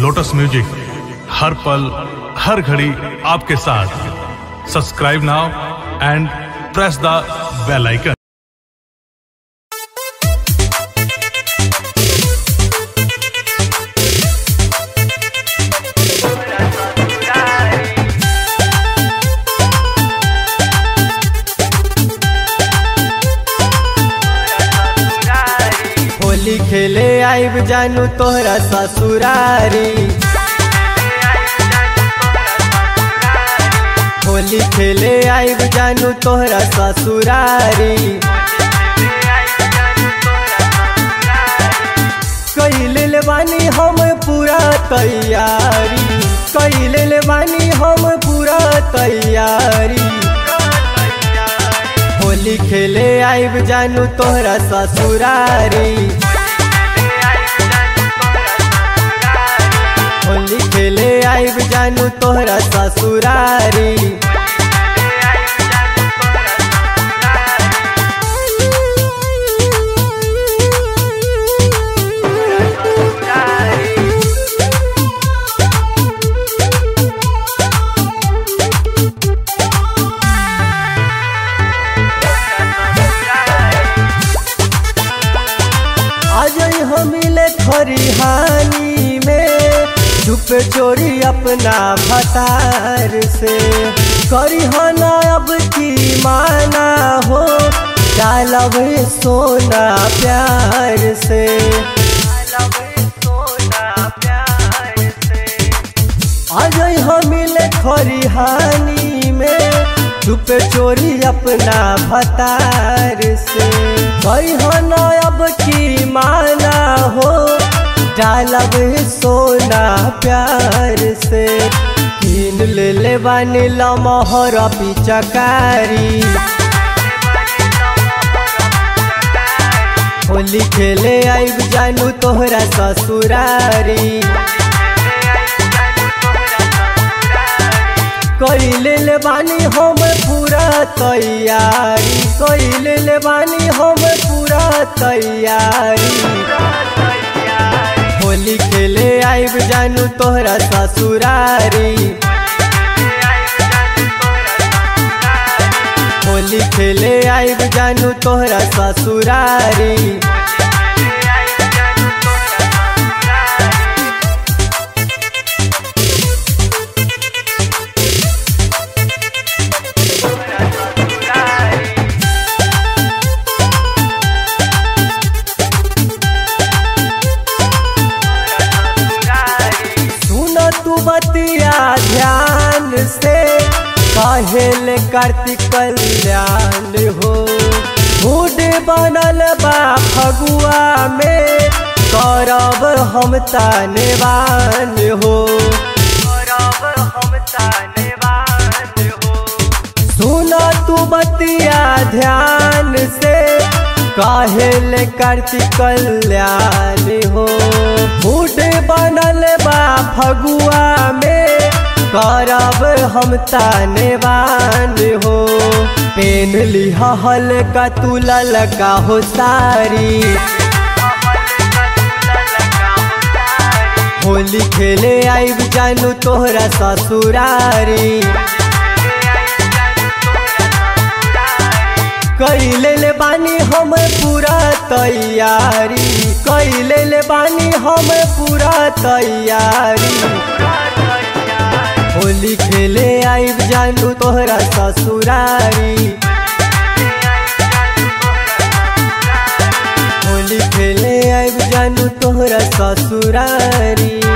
Lotus music हर पल हर घड़ी आपके साथ। Subscribe now and press the bell icon. खेले आइब जानू तोहरा ससुरारी, होली खेले आइब जानू तोहरा ससुरारी। कइले बानी हम पूरा तैयारी, कइले बानी हम पूरा तैयारी। होली खेले आइब जानू तोहरा ससुरारी, होली खेले आइब जानू तोहरा ससुरारी। आज हो मिले खरिहानी में, छुप चोरी अपना भतार से करी हो ना, अब की माना हो डालब सोना प्यार से, सोना प्यार से। आज हम मिले खरिहानी में, छुप चोरी अपना भतार से करी हो ना, अब की माना हो डालब सोना प्यार से। कीन ले बानी लमहर पिचकारी, होली खेले आइब जानू तोहरा ससुरारी। कइले बानी हम पूरा तैयारी, कइले बानी हम पूरा तैयारी। होली खेले आइब जानू तोहरा ससुरारी, होली खेले आइब जानू तोहरा ससुरारी। ध्यान से काहेल कार्तिक कल्याण हो, मूड बनल बा फगुआ में करब हम तानेवान हो, करब हम तानेवान हो। सुन तू बतिया ध्यान से काहेल कार्तिक कल्याण हो, मूड बनल बा फगुआ में करब हम तानेवान हो। पेन लिहा हल्का तू ललका हो सारी, होली खेले आइब जानू तोहरा ससुरारी। कइले बानी हम पूरा तैयारी, कइले बानी हम पूरा तैयारी। होली खेले आइब जानू तोहरा ससुरारी, होली खेले आइब जानू तोहरा ससुरारी।